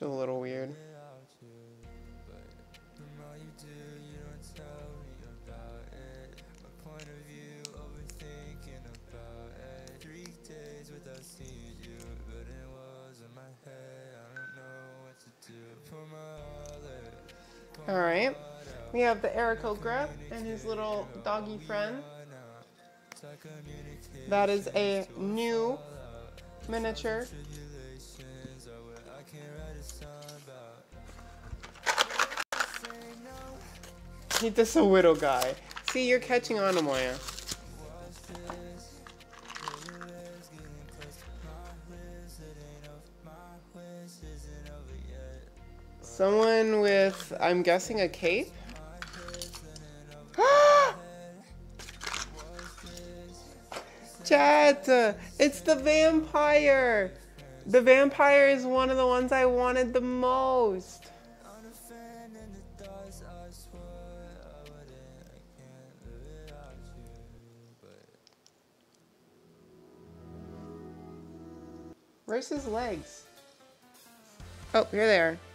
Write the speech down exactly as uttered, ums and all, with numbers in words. Which is a little weird. Alright, we have the Aarakocra and his little doggy friend. That is a new miniature. He's just a little guy. See, you're catching on, Amoya. Someone with, I'm guessing, a cape? Chat! It's the vampire! The vampire is one of the ones I wanted the most! Where's his legs? Oh, here they are.